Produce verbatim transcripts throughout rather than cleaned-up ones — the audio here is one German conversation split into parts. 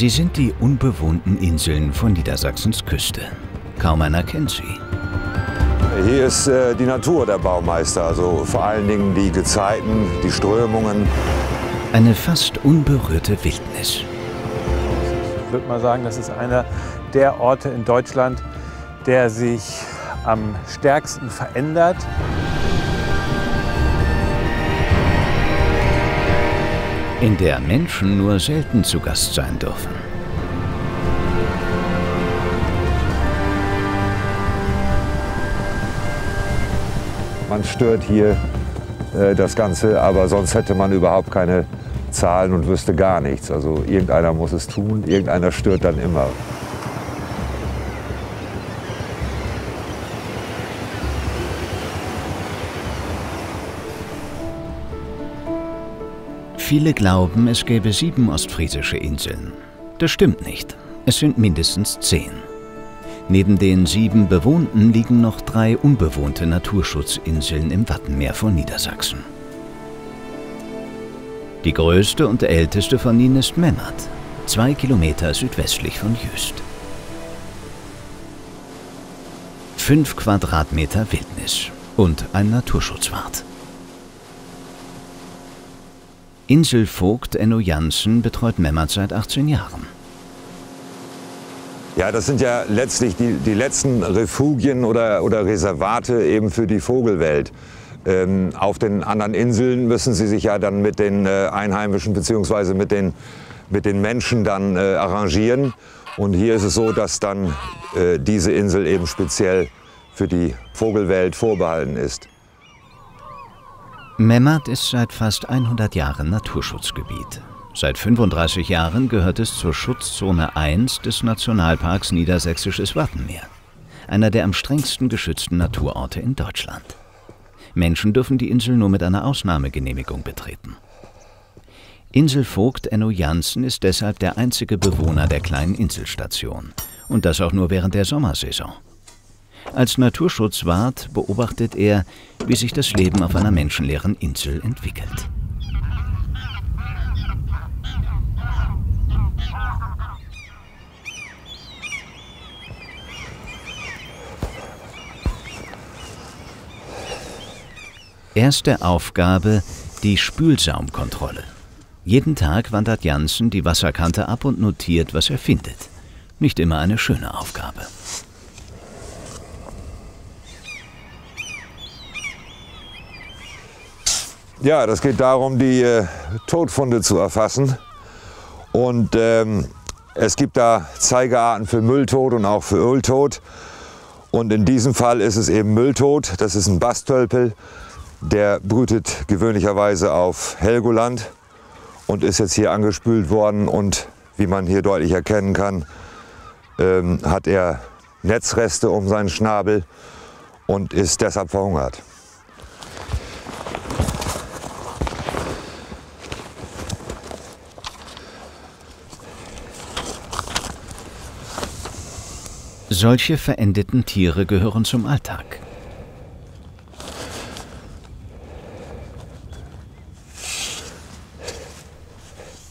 Sie sind die unbewohnten Inseln von Niedersachsens Küste. Kaum einer kennt sie. Hier ist äh, die Natur der Baumeister, also vor allen Dingen die Gezeiten, die Strömungen. Eine fast unberührte Wildnis. Ich würde mal sagen, das ist einer der Orte in Deutschland, der sich am stärksten verändert. In der Menschen nur selten zu Gast sein dürfen. Man stört hier äh, das Ganze, aber sonst hätte man überhaupt keine Zahlen und wüsste gar nichts. Also irgendeiner muss es tun, irgendeiner stört dann immer. Viele glauben, es gäbe sieben ostfriesische Inseln. Das stimmt nicht. Es sind mindestens zehn. Neben den sieben bewohnten liegen noch drei unbewohnte Naturschutzinseln im Wattenmeer von Niedersachsen. Die größte und älteste von ihnen ist Memmert, zwei Kilometer südwestlich von Juist. Fünf Quadratmeter Wildnis und ein Naturschutzwart. Inselvogt Enno Janssen betreut Memmert seit achtzehn Jahren. Ja, das sind ja letztlich die, die letzten Refugien oder, oder Reservate eben für die Vogelwelt. Ähm, auf den anderen Inseln müssen sie sich ja dann mit den äh, Einheimischen bzw. mit den, mit den Menschen dann äh, arrangieren. Und hier ist es so, dass dann äh, diese Insel eben speziell für die Vogelwelt vorbehalten ist. Memmert ist seit fast hundert Jahren Naturschutzgebiet. Seit fünfunddreißig Jahren gehört es zur Schutzzone eins des Nationalparks Niedersächsisches Wattenmeer, einer der am strengsten geschützten Naturorte in Deutschland. Menschen dürfen die Insel nur mit einer Ausnahmegenehmigung betreten. Inselvogt Enno Janssen ist deshalb der einzige Bewohner der kleinen Inselstation. Und das auch nur während der Sommersaison. Als Naturschutzwart beobachtet er, wie sich das Leben auf einer menschenleeren Insel entwickelt. Erste Aufgabe, die Spülsaumkontrolle. Jeden Tag wandert Janssen die Wasserkante ab und notiert, was er findet. Nicht immer eine schöne Aufgabe. Ja, das geht darum, die äh, Totfunde zu erfassen. Und ähm, es gibt da Zeigearten für Mülltod und auch für Öltod. Und in diesem Fall ist es eben Mülltod. Das ist ein Bastölpel. Der brütet gewöhnlicherweise auf Helgoland und ist jetzt hier angespült worden. Und wie man hier deutlich erkennen kann, ähm, hat er Netzreste um seinen Schnabel und ist deshalb verhungert. Solche verendeten Tiere gehören zum Alltag.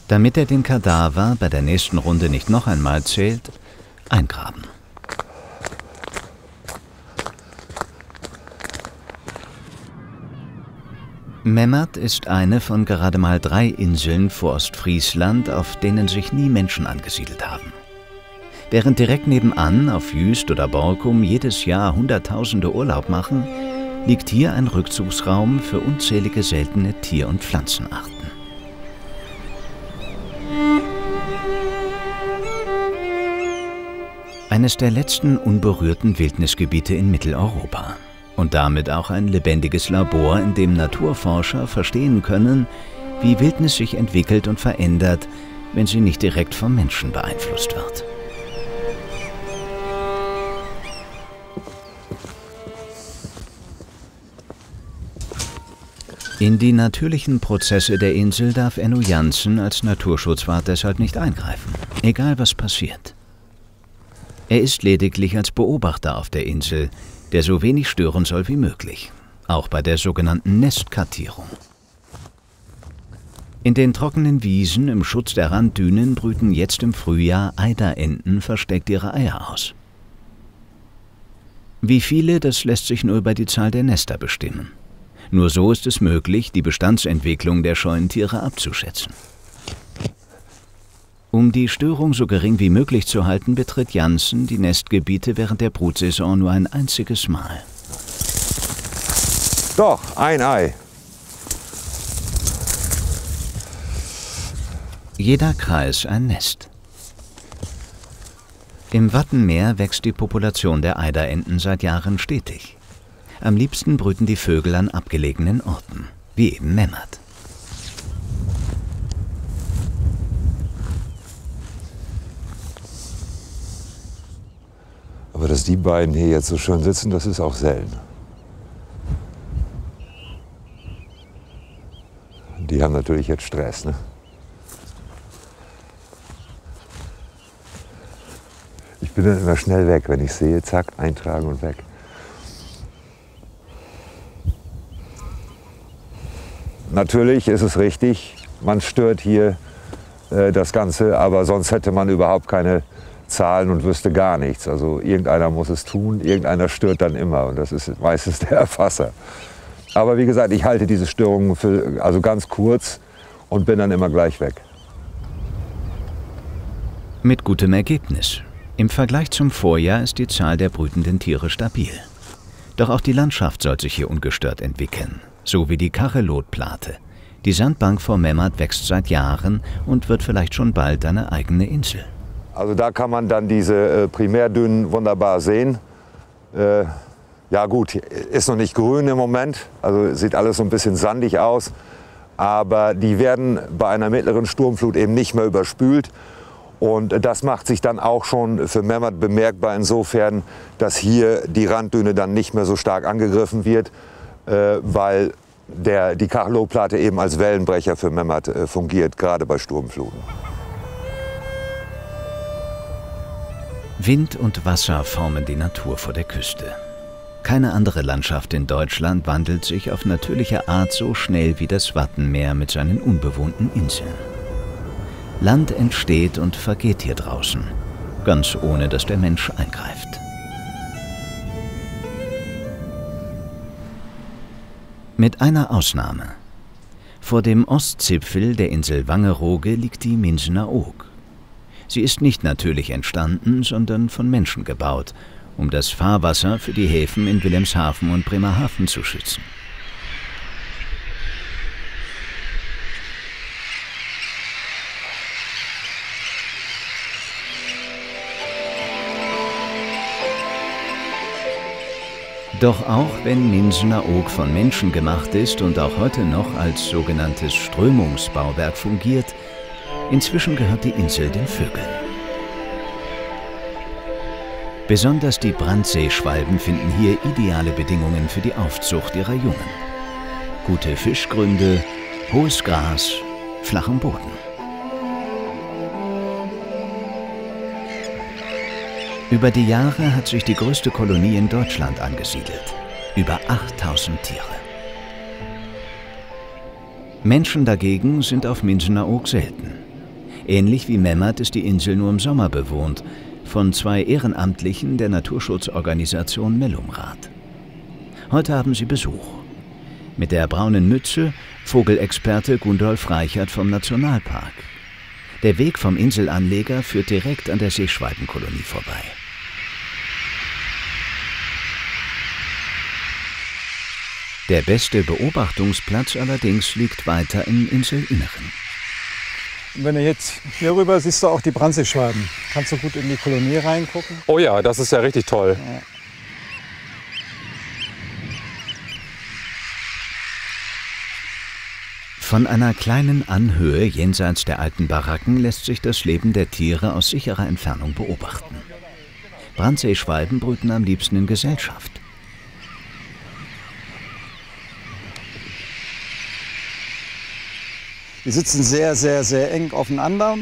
Damit er den Kadaver bei der nächsten Runde nicht noch einmal zählt, eingraben. Memmert ist eine von gerade mal drei Inseln vor Ostfriesland, auf denen sich nie Menschen angesiedelt haben. Während direkt nebenan, auf Juist oder Borkum, jedes Jahr Hunderttausende Urlaub machen, liegt hier ein Rückzugsraum für unzählige seltene Tier- und Pflanzenarten. Eines der letzten unberührten Wildnisgebiete in Mitteleuropa. Und damit auch ein lebendiges Labor, in dem Naturforscher verstehen können, wie Wildnis sich entwickelt und verändert, wenn sie nicht direkt vom Menschen beeinflusst wird. In die natürlichen Prozesse der Insel darf Enno Janssen als Naturschutzwart deshalb nicht eingreifen, egal was passiert. Er ist lediglich als Beobachter auf der Insel, der so wenig stören soll wie möglich, auch bei der sogenannten Nestkartierung. In den trockenen Wiesen im Schutz der Randdünen brüten jetzt im Frühjahr Eiderenten versteckt ihre Eier aus. Wie viele, das lässt sich nur über die Zahl der Nester bestimmen. Nur so ist es möglich, die Bestandsentwicklung der Scheunentiere abzuschätzen. Um die Störung so gering wie möglich zu halten, betritt Janssen die Nestgebiete während der Brutsaison nur ein einziges Mal. Doch, ein Ei. Jeder Kreis ein Nest. Im Wattenmeer wächst die Population der Eiderenten seit Jahren stetig. Am liebsten brüten die Vögel an abgelegenen Orten, wie eben Memmert. Aber dass die beiden hier jetzt so schön sitzen, das ist auch selten. Die haben natürlich jetzt Stress, ne? Ich bin dann immer schnell weg, wenn ich sehe, zack, eintragen und weg. Natürlich ist es richtig, man stört hier äh, das Ganze, aber sonst hätte man überhaupt keine Zahlen und wüsste gar nichts. Also irgendeiner muss es tun, irgendeiner stört dann immer und das ist meistens der Erfasser. Aber wie gesagt, ich halte diese Störungen für, also ganz kurz und bin dann immer gleich weg. Mit gutem Ergebnis. Im Vergleich zum Vorjahr ist die Zahl der brütenden Tiere stabil. Doch auch die Landschaft soll sich hier ungestört entwickeln, so wie die Kachelotplate. Die Sandbank vor Memmert wächst seit Jahren und wird vielleicht schon bald eine eigene Insel. Also da kann man dann diese äh, Primärdünen wunderbar sehen. Äh, ja gut, ist noch nicht grün im Moment, also sieht alles so ein bisschen sandig aus. Aber die werden bei einer mittleren Sturmflut eben nicht mehr überspült. Und das macht sich dann auch schon für Memmert bemerkbar insofern, dass hier die Randdüne dann nicht mehr so stark angegriffen wird, äh, weil der, die Kachelotplatte eben als Wellenbrecher für Memmert äh, fungiert, gerade bei Sturmfluten. Wind und Wasser formen die Natur vor der Küste. Keine andere Landschaft in Deutschland wandelt sich auf natürliche Art so schnell wie das Wattenmeer mit seinen unbewohnten Inseln. Land entsteht und vergeht hier draußen, ganz ohne, dass der Mensch eingreift. Mit einer Ausnahme. Vor dem Ostzipfel der Insel Wangerooge liegt die Minsener Oog. Sie ist nicht natürlich entstanden, sondern von Menschen gebaut, um das Fahrwasser für die Häfen in Wilhelmshaven und Bremerhaven zu schützen. Doch auch wenn Minsener Oog von Menschen gemacht ist und auch heute noch als sogenanntes Strömungsbauwerk fungiert, inzwischen gehört die Insel den Vögeln. Besonders die Brandseeschwalben finden hier ideale Bedingungen für die Aufzucht ihrer Jungen. Gute Fischgründe, hohes Gras, flachen Boden. Über die Jahre hat sich die größte Kolonie in Deutschland angesiedelt. Über achttausend Tiere. Menschen dagegen sind auf Minsener Oog selten. Ähnlich wie Memmert ist die Insel nur im Sommer bewohnt, von zwei Ehrenamtlichen der Naturschutzorganisation Mellumrat. Heute haben sie Besuch. Mit der braunen Mütze Vogelexperte Gundolf Reichert vom Nationalpark. Der Weg vom Inselanleger führt direkt an der Seeschwalbenkolonie vorbei. Der beste Beobachtungsplatz allerdings liegt weiter im Inselinneren. Wenn du jetzt hier rüber siehst, du auch die Brandseeschwalben. Kannst du gut in die Kolonie reingucken? Oh ja, das ist ja richtig toll. Ja. Von einer kleinen Anhöhe jenseits der alten Baracken lässt sich das Leben der Tiere aus sicherer Entfernung beobachten. Brandseeschwalben brüten am liebsten in Gesellschaft. Die sitzen sehr, sehr, sehr eng aufeinander.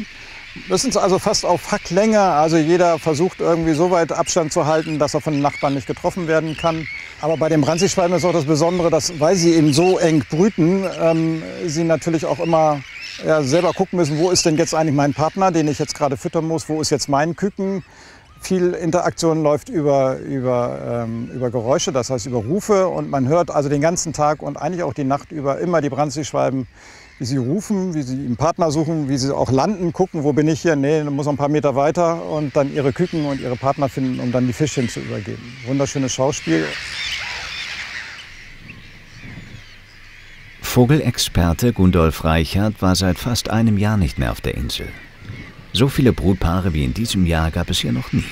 Das sind also fast auf Hacklänge. Also jeder versucht irgendwie so weit Abstand zu halten, dass er von den Nachbarn nicht getroffen werden kann. Aber bei den Brandseeschwalben ist auch das Besondere, dass, weil sie eben so eng brüten, ähm, sie natürlich auch immer ja, selber gucken müssen, wo ist denn jetzt eigentlich mein Partner, den ich jetzt gerade füttern muss, wo ist jetzt mein Küken. Viel Interaktion läuft über, über, ähm, über Geräusche, das heißt über Rufe, und man hört also den ganzen Tag und eigentlich auch die Nacht über immer die Brandseeschwalben, wie sie rufen, wie sie einen Partner suchen, wie sie auch landen, gucken, wo bin ich hier, nee, muss noch ein paar Meter weiter, und dann ihre Küken und ihre Partner finden, um dann die Fischchen zu übergeben. Wunderschönes Schauspiel. Vogelexperte Gundolf Reichert war seit fast einem Jahr nicht mehr auf der Insel. So viele Brutpaare wie in diesem Jahr gab es hier noch nie.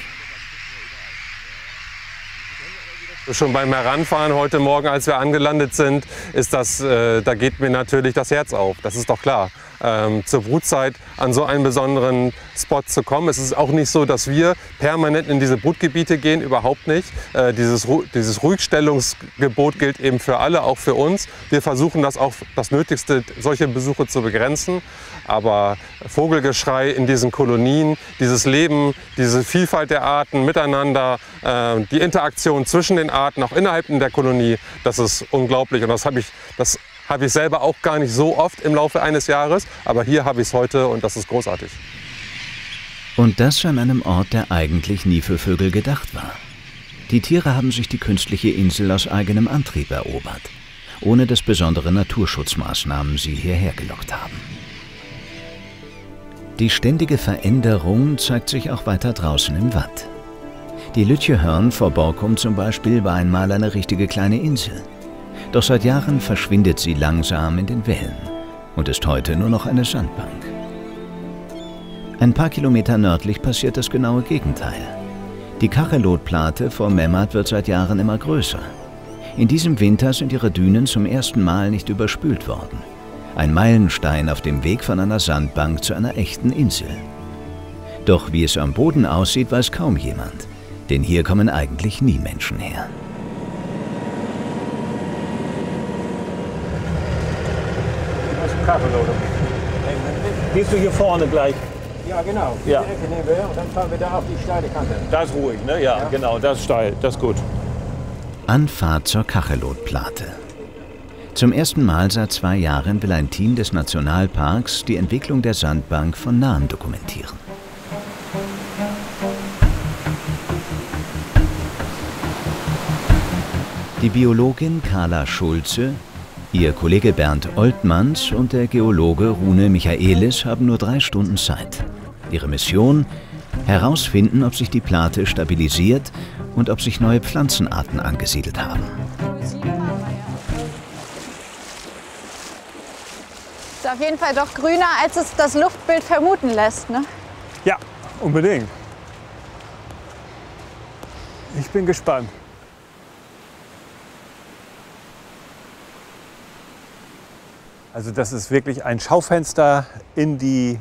Schon beim Heranfahren heute Morgen, als wir angelandet sind, ist das, äh, da geht mir natürlich das Herz auf. Das ist doch klar. Ähm, zur Brutzeit an so einen besonderen Spot zu kommen. Es ist auch nicht so, dass wir permanent in diese Brutgebiete gehen, überhaupt nicht. Äh, dieses, dieses Ruhigstellungsgebot gilt eben für alle, auch für uns. Wir versuchen das auch das Nötigste, solche Besuche zu begrenzen. Aber Vogelgeschrei in diesen Kolonien, dieses Leben, diese Vielfalt der Arten miteinander, äh, die Interaktion zwischen den Arten, auch innerhalb der Kolonie, das ist unglaublich. Und das habe ich, das habe ich selber auch gar nicht so oft im Laufe eines Jahres, aber hier habe ich es heute und das ist großartig. Und das an einem Ort, der eigentlich nie für Vögel gedacht war. Die Tiere haben sich die künstliche Insel aus eigenem Antrieb erobert, ohne dass besondere Naturschutzmaßnahmen sie hierher gelockt haben. Die ständige Veränderung zeigt sich auch weiter draußen im Watt. Die Lütjehörn vor Borkum zum Beispiel war einmal eine richtige kleine Insel. Doch seit Jahren verschwindet sie langsam in den Wellen und ist heute nur noch eine Sandbank. Ein paar Kilometer nördlich passiert das genaue Gegenteil. Die Kachelotplate vor Memmert wird seit Jahren immer größer. In diesem Winter sind ihre Dünen zum ersten Mal nicht überspült worden. Ein Meilenstein auf dem Weg von einer Sandbank zu einer echten Insel. Doch wie es am Boden aussieht, weiß kaum jemand. Denn hier kommen eigentlich nie Menschen her. Kachelot. Gehst du hier vorne gleich? Ja, genau. Ja. Die Ecke nehmen wir und dann fahren wir da auf die steile Kante. Das ist ruhig, ne? Ja, ja, genau, das ist steil, das ist gut. Anfahrt zur Kachelotplate. Zum ersten Mal seit zwei Jahren will ein Team des Nationalparks die Entwicklung der Sandbank von Nahen dokumentieren. Die Biologin Carla Schulze, ihr Kollege Bernd Oltmanns und der Geologe Rune Michaelis haben nur drei Stunden Zeit. Ihre Mission? Herausfinden, ob sich die Plate stabilisiert und ob sich neue Pflanzenarten angesiedelt haben. Ist auf jeden Fall doch grüner, als es das Luftbild vermuten lässt, ne? Ja, unbedingt. Ich bin gespannt. Also das ist wirklich ein Schaufenster in die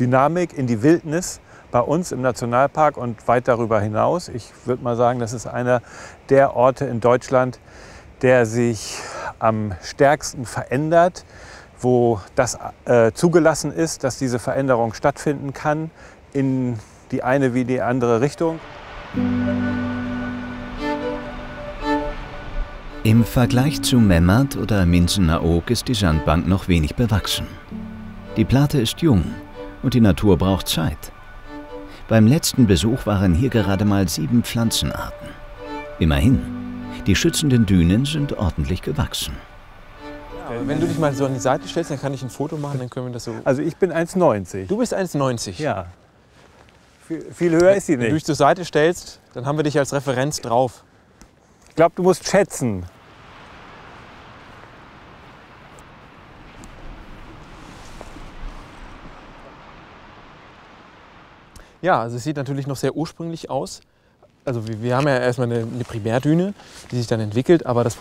Dynamik, in die Wildnis bei uns im Nationalpark und weit darüber hinaus. Ich würde mal sagen, das ist einer der Orte in Deutschland, der sich am stärksten verändert, wo das äh, zugelassen ist, dass diese Veränderung stattfinden kann, in die eine wie die andere Richtung. Im Vergleich zu Memmert oder Minsener Oog ist die Sandbank noch wenig bewachsen. Die Plate ist jung und die Natur braucht Zeit. Beim letzten Besuch waren hier gerade mal sieben Pflanzenarten. Immerhin, die schützenden Dünen sind ordentlich gewachsen. Ja, wenn du dich mal so an die Seite stellst, dann kann ich ein Foto machen, dann können wir das so... Also ich bin eins neunzig. Du bist eins neunzig? Ja. Viel, viel höher ist sie nicht. Wenn du dich zur Seite stellst, dann haben wir dich als Referenz drauf. Ich glaube, du musst schätzen. Ja, also es sieht natürlich noch sehr ursprünglich aus. Also wir, wir haben ja erstmal eine, eine Primärdüne, die sich dann entwickelt, aber das,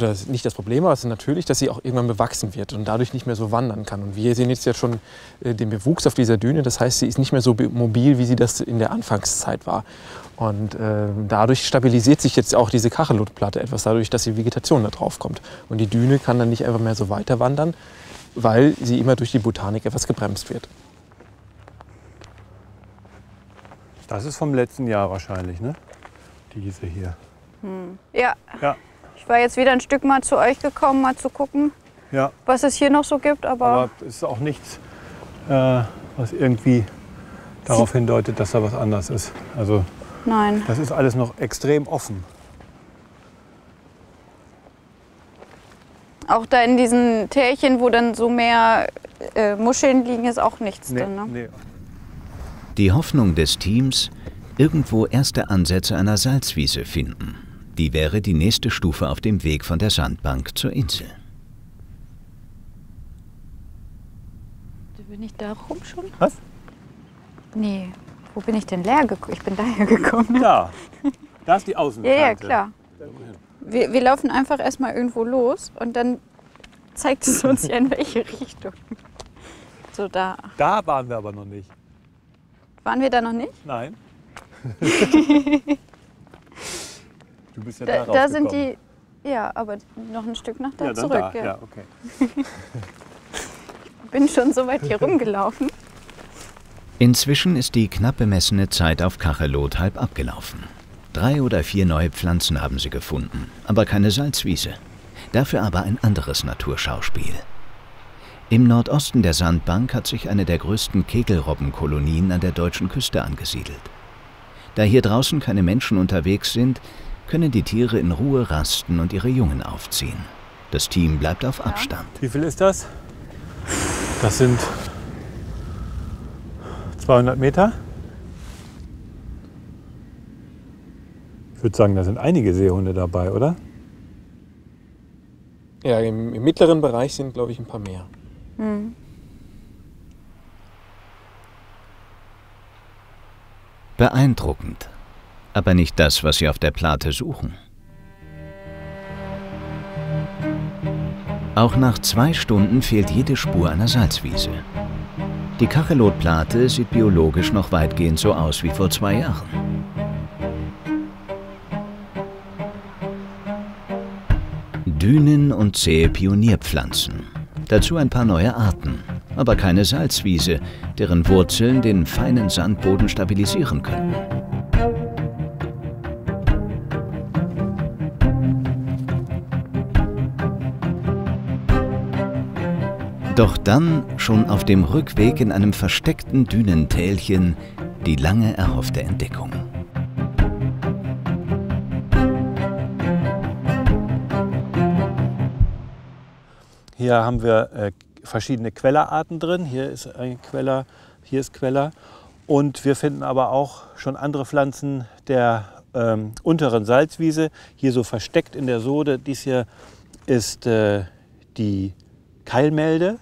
das nicht das Problem, aber es ist natürlich, dass sie auch irgendwann bewachsen wird und dadurch nicht mehr so wandern kann. Und wir sehen jetzt ja schon äh, den Bewuchs auf dieser Düne, das heißt, sie ist nicht mehr so mobil, wie sie das in der Anfangszeit war. Und äh, dadurch stabilisiert sich jetzt auch diese Kachelotplatte etwas, dadurch, dass die Vegetation da drauf kommt. Und die Düne kann dann nicht einfach mehr so weiter wandern, weil sie immer durch die Botanik etwas gebremst wird. Das ist vom letzten Jahr wahrscheinlich, ne? Diese hier. Hm. Ja. Ja. Ich war jetzt wieder ein Stück mal zu euch gekommen, mal zu gucken, ja, was es hier noch so gibt. Aber, aber es ist auch nichts äh, was irgendwie darauf hindeutet, dass da was anders ist. Also, nein. Das ist alles noch extrem offen. Auch da in diesen Tälchen, wo dann so mehr äh, Muscheln liegen, ist auch nichts nee, drin. Ne? Nee. Die Hoffnung des Teams, irgendwo erste Ansätze einer Salzwiese finden. Die wäre die nächste Stufe auf dem Weg von der Sandbank zur Insel. Bin ich da rum schon? Was? Nee. Wo bin ich denn leer gekommen? Ich bin daher gekommen. Ne? Ja, da ist die Außenkante. Ja, ja, klar. Wir, wir laufen einfach erstmal irgendwo los und dann zeigt es uns ja in welche Richtung. So da. Da waren wir aber noch nicht. Waren wir da noch nicht? Nein. Du bist ja da, da, da sind die. Ja, aber noch ein Stück nach da ja, zurück. Da. Ja. Ja, okay. Ich bin schon so weit hier rumgelaufen. Inzwischen ist die knapp bemessene Zeit auf Kachelot halb abgelaufen. Drei oder vier neue Pflanzen haben sie gefunden, aber keine Salzwiese. Dafür aber ein anderes Naturschauspiel. Im Nordosten der Sandbank hat sich eine der größten Kegelrobbenkolonien an der deutschen Küste angesiedelt. Da hier draußen keine Menschen unterwegs sind, können die Tiere in Ruhe rasten und ihre Jungen aufziehen. Das Team bleibt auf Abstand. Ja. Wie viel ist das? Das sind zweihundert Meter. Ich würde sagen, da sind einige Seehunde dabei, oder? Ja, im, im mittleren Bereich sind, glaube ich, ein paar mehr. Mhm. Beeindruckend, aber nicht das, was sie auf der Plate suchen. Auch nach zwei Stunden fehlt jede Spur einer Salzwiese. Die Kachelotplate sieht biologisch noch weitgehend so aus wie vor zwei Jahren. Dünen und zähe Pionierpflanzen. Dazu ein paar neue Arten, aber keine Salzwiese, deren Wurzeln den feinen Sandboden stabilisieren können. Doch dann, schon auf dem Rückweg in einem versteckten Dünentälchen, die lange erhoffte Entdeckung. Hier haben wir äh, verschiedene Quellerarten drin. Hier ist ein Queller, hier ist Queller. Und wir finden aber auch schon andere Pflanzen der ähm, unteren Salzwiese. Hier so versteckt in der Sode. Dies hier ist äh, die Keilmelde.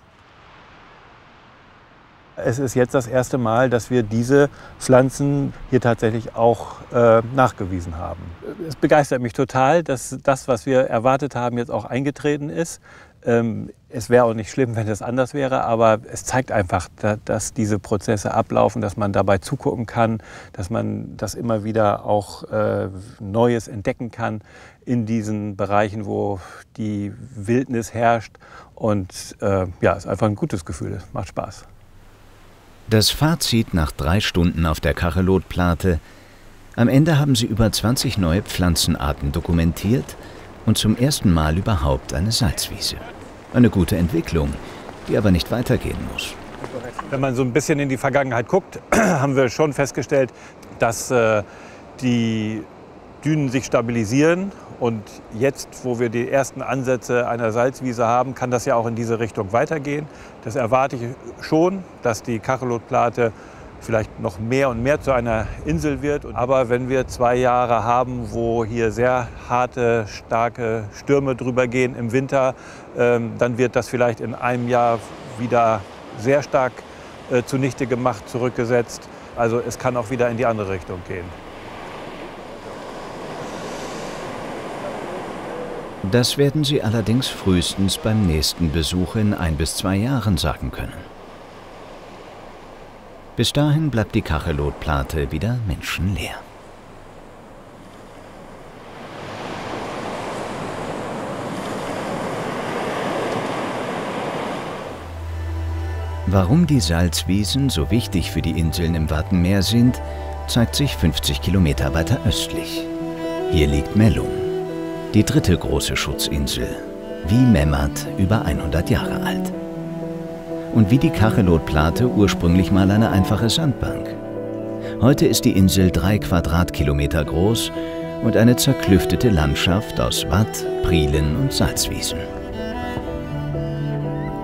Es ist jetzt das erste Mal, dass wir diese Pflanzen hier tatsächlich auch äh, nachgewiesen haben. Es begeistert mich total, dass das, was wir erwartet haben, jetzt auch eingetreten ist. Ähm, es wäre auch nicht schlimm, wenn es anders wäre, aber es zeigt einfach, da, dass diese Prozesse ablaufen, dass man dabei zugucken kann, dass man das immer wieder auch äh, Neues entdecken kann in diesen Bereichen, wo die Wildnis herrscht. Und äh, ja, es ist einfach ein gutes Gefühl, es macht Spaß. Das Fazit nach drei Stunden auf der Kachelotplate. Am Ende haben sie über zwanzig neue Pflanzenarten dokumentiert und zum ersten Mal überhaupt eine Salzwiese. Eine gute Entwicklung, die aber nicht weitergehen muss. Wenn man so ein bisschen in die Vergangenheit guckt, haben wir schon festgestellt, dass äh, die Dünen sich stabilisieren. Und jetzt, wo wir die ersten Ansätze einer Salzwiese haben, kann das ja auch in diese Richtung weitergehen. Das erwarte ich schon, dass die Kachelotplate vielleicht noch mehr und mehr zu einer Insel wird. Aber wenn wir zwei Jahre haben, wo hier sehr harte, starke Stürme drüber gehen im Winter, dann wird das vielleicht in einem Jahr wieder sehr stark zunichte gemacht, zurückgesetzt. Also es kann auch wieder in die andere Richtung gehen. Das werden sie allerdings frühestens beim nächsten Besuch in ein bis zwei Jahren sagen können. Bis dahin bleibt die Kachelotplate wieder menschenleer. Warum die Salzwiesen so wichtig für die Inseln im Wattenmeer sind, zeigt sich fünfzig Kilometer weiter östlich. Hier liegt Mellum. Die dritte große Schutzinsel, wie Memmert, über hundert Jahre alt. und wie die Kachelotplate ursprünglich mal eine einfache Sandbank. Heute ist die Insel drei Quadratkilometer groß und eine zerklüftete Landschaft aus Watt, Prielen und Salzwiesen.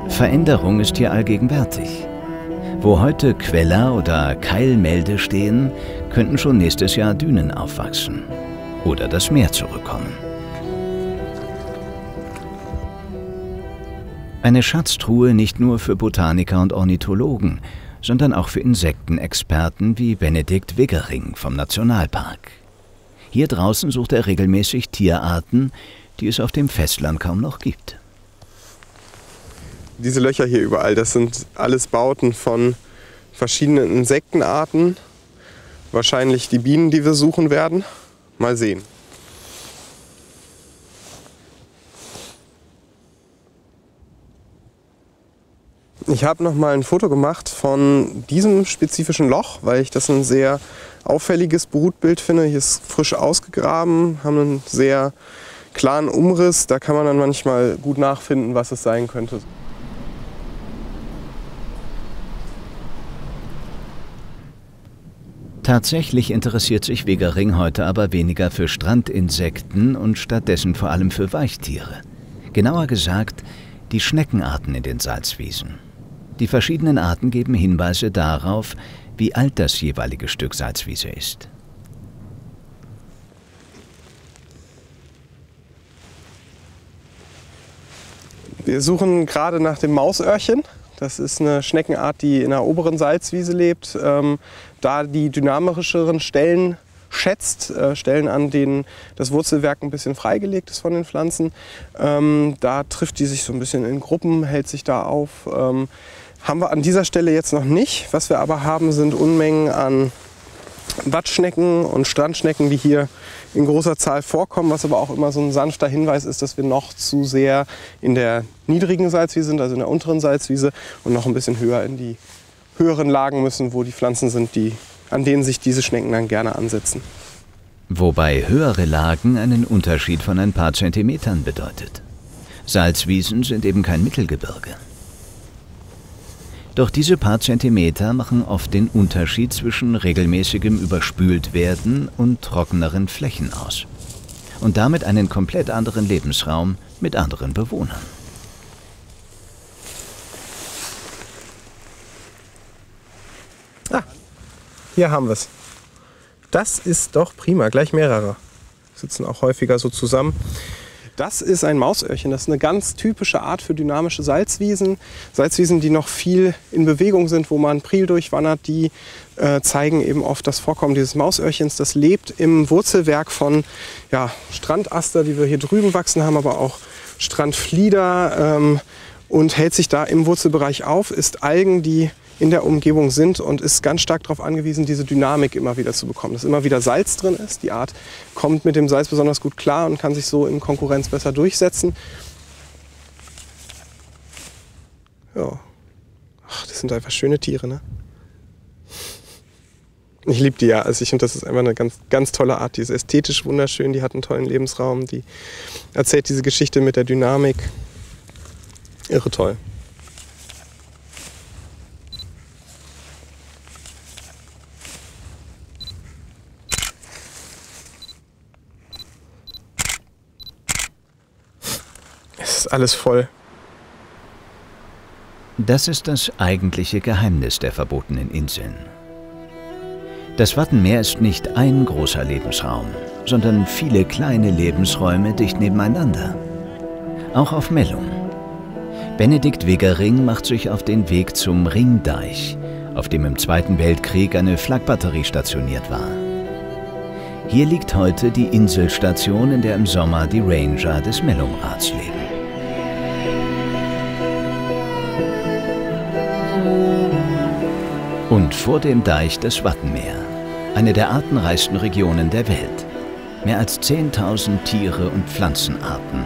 Veränderung ist hier allgegenwärtig. Wo heute Queller oder Keilmälde stehen, könnten schon nächstes Jahr Dünen aufwachsen oder das Meer zurückkommen. Eine Schatztruhe nicht nur für Botaniker und Ornithologen, sondern auch für Insektenexperten wie Benedikt Wiggering vom Nationalpark. Hier draußen sucht er regelmäßig Tierarten, die es auf dem Festland kaum noch gibt. Diese Löcher hier überall, das sind alles Bauten von verschiedenen Insektenarten. Wahrscheinlich die Bienen, die wir suchen werden. Mal sehen. Ich habe noch mal ein Foto gemacht von diesem spezifischen Loch, weil ich das ein sehr auffälliges Brutbild finde. Hier ist frisch ausgegraben, haben einen sehr klaren Umriss. Da kann man dann manchmal gut nachfinden, was es sein könnte. Tatsächlich interessiert sich Wiggering heute aber weniger für Strandinsekten und stattdessen vor allem für Weichtiere. Genauer gesagt, die Schneckenarten in den Salzwiesen. Die verschiedenen Arten geben Hinweise darauf, wie alt das jeweilige Stück Salzwiese ist. Wir suchen gerade nach dem Mausöhrchen. Das ist eine Schneckenart, die in der oberen Salzwiese lebt, ähm, da die dynamischeren Stellen schätzt, äh, Stellen, an denen das Wurzelwerk ein bisschen freigelegt ist von den Pflanzen. Ähm, da trifft die sich so ein bisschen in Gruppen, hält sich da auf. Ähm, haben wir an dieser Stelle jetzt noch nicht. Was wir aber haben, sind Unmengen an Wattschnecken und Strandschnecken, die hier in großer Zahl vorkommen, was aber auch immer so ein sanfter Hinweis ist, dass wir noch zu sehr in der niedrigen Salzwiese sind, also in der unteren Salzwiese, und noch ein bisschen höher in die höheren Lagen müssen, wo die Pflanzen sind, die, an denen sich diese Schnecken dann gerne ansetzen. Wobei höhere Lagen einen Unterschied von ein paar Zentimetern bedeutet. Salzwiesen sind eben kein Mittelgebirge. Doch diese paar Zentimeter machen oft den Unterschied zwischen regelmäßigem Überspültwerden und trockeneren Flächen aus. Und damit einen komplett anderen Lebensraum mit anderen Bewohnern. Ah, hier haben wir es. Das ist doch prima, gleich mehrere. Sitzen auch häufiger so zusammen. Das ist ein Mausöhrchen. Das ist eine ganz typische Art für dynamische Salzwiesen. Salzwiesen, die noch viel in Bewegung sind, wo man Priel durchwandert, die äh, zeigen eben oft das Vorkommen dieses Mausöhrchens. Das lebt im Wurzelwerk von ja, Strandaster, die wir hier drüben wachsen haben, aber auch Strandflieder ähm, und hält sich da im Wurzelbereich auf, isst Algen, die in der Umgebung sind, und ist ganz stark darauf angewiesen, diese Dynamik immer wieder zu bekommen, dass immer wieder Salz drin ist. Die Art kommt mit dem Salz besonders gut klar und kann sich so in Konkurrenz besser durchsetzen. Ja. Ach, das sind einfach schöne Tiere, ne? Ich liebe die ja. Also ich finde, das ist einfach eine ganz, ganz tolle Art. Die ist ästhetisch wunderschön, die hat einen tollen Lebensraum, die erzählt diese Geschichte mit der Dynamik. Irre toll. Alles voll. Das ist das eigentliche Geheimnis der verbotenen Inseln. Das Wattenmeer ist nicht ein großer Lebensraum, sondern viele kleine Lebensräume dicht nebeneinander. Auch auf Mellum. Benedikt Wiggering macht sich auf den Weg zum Ringdeich, auf dem im Zweiten Weltkrieg eine Flakbatterie stationiert war. Hier liegt heute die Inselstation, in der im Sommer die Ranger des Mellumrats leben. Und vor dem Deich das Wattenmeer, eine der artenreichsten Regionen der Welt. Mehr als zehntausend Tiere und Pflanzenarten.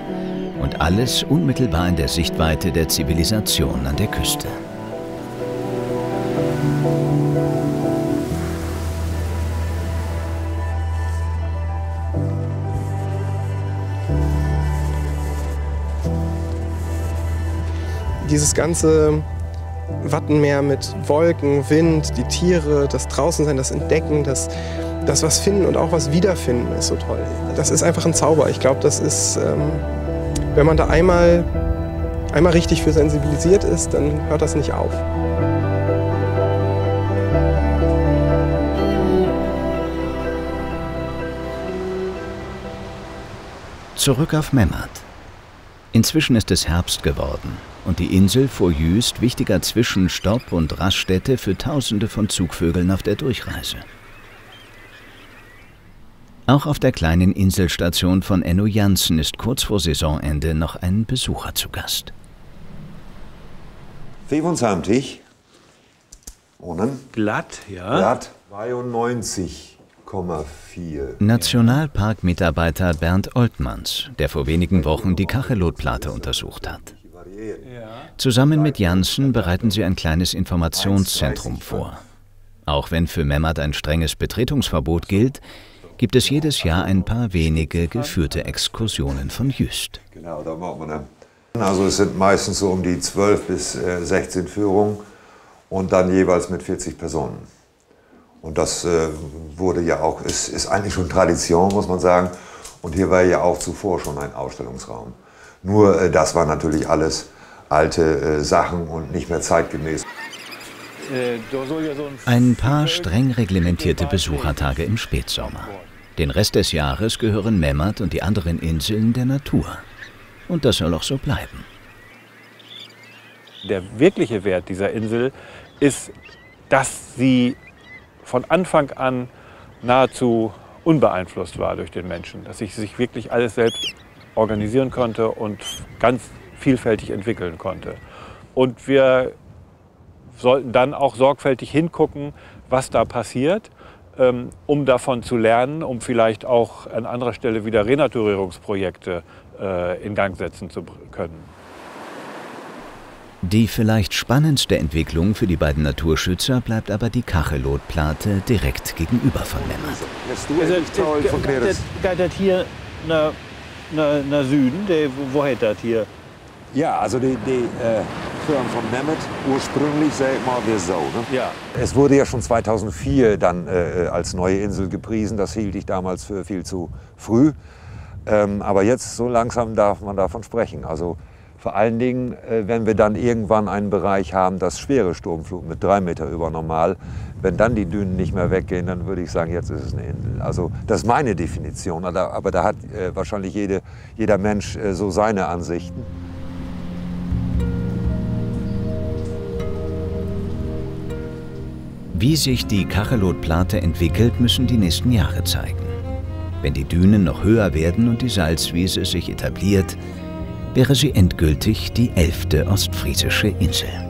Und alles unmittelbar in der Sichtweite der Zivilisation an der Küste. Dieses ganze Wattenmeer mit Wolken, Wind, die Tiere, das Draußensein, das Entdecken, das, das was finden und auch was wiederfinden ist so toll. Das ist einfach ein Zauber. Ich glaube, das ist, ähm, wenn man da einmal, einmal richtig für sensibilisiert ist, dann hört das nicht auf. Zurück auf Memmert. Inzwischen ist es Herbst geworden und die Insel vor Juist wichtiger Zwischenstopp und Raststätte für Tausende von Zugvögeln auf der Durchreise. Auch auf der kleinen Inselstation von Enno Janssen ist kurz vor Saisonende noch ein Besucher zu Gast. fünfundsiebzig. Ohne. Glatt, ja. Glatt. zweiundneunzig. Nationalparkmitarbeiter Bernd Oltmanns, der vor wenigen Wochen die Kachelotplate untersucht hat. Zusammen mit Janssen bereiten sie ein kleines Informationszentrum vor. Auch wenn für Memmert ein strenges Betretungsverbot gilt, gibt es jedes Jahr ein paar wenige geführte Exkursionen von Juist. Genau, da machen wir dann. Also es sind meistens so um die zwölf bis sechzehn Führungen und dann jeweils mit vierzig Personen. Und das äh, wurde ja auch, ist, ist eigentlich schon Tradition, muss man sagen. Und hier war ja auch zuvor schon ein Ausstellungsraum. Nur äh, das war natürlich alles alte äh, Sachen und nicht mehr zeitgemäß. Ein paar streng reglementierte Besuchertage im Spätsommer. Den Rest des Jahres gehören Memmert und die anderen Inseln der Natur. Und das soll auch so bleiben. Der wirkliche Wert dieser Insel ist, dass sie von Anfang an nahezu unbeeinflusst war durch den Menschen, dass ich sich wirklich alles selbst organisieren konnte und ganz vielfältig entwickeln konnte. Und wir sollten dann auch sorgfältig hingucken, was da passiert, um davon zu lernen, um vielleicht auch an anderer Stelle wieder Renaturierungsprojekte in Gang setzen zu können. Die vielleicht spannendste Entwicklung für die beiden Naturschützer bleibt aber die Kachelotplate direkt gegenüber von Memmert. Also, geht das hier nach, nach, nach Süden? De, wo hält das hier? Ja, also die, die äh, Firmen von Memmert, ursprünglich sag ich mal, wir so. Ne? Ja. Es wurde ja schon zweitausendvier dann äh, als neue Insel gepriesen. Das hielt ich damals für viel zu früh. Ähm, aber jetzt so langsam darf man davon sprechen. Also, vor allen Dingen, wenn wir dann irgendwann einen Bereich haben, das schwere Sturmflut mit drei Meter über normal, wenn dann die Dünen nicht mehr weggehen, dann würde ich sagen, jetzt ist es eine Insel. Also das ist meine Definition, aber da hat wahrscheinlich jede, jeder Mensch so seine Ansichten. Wie sich die Kachelotplate entwickelt, müssen die nächsten Jahre zeigen. Wenn die Dünen noch höher werden und die Salzwiese sich etabliert, wäre sie endgültig die elfte ostfriesische Insel.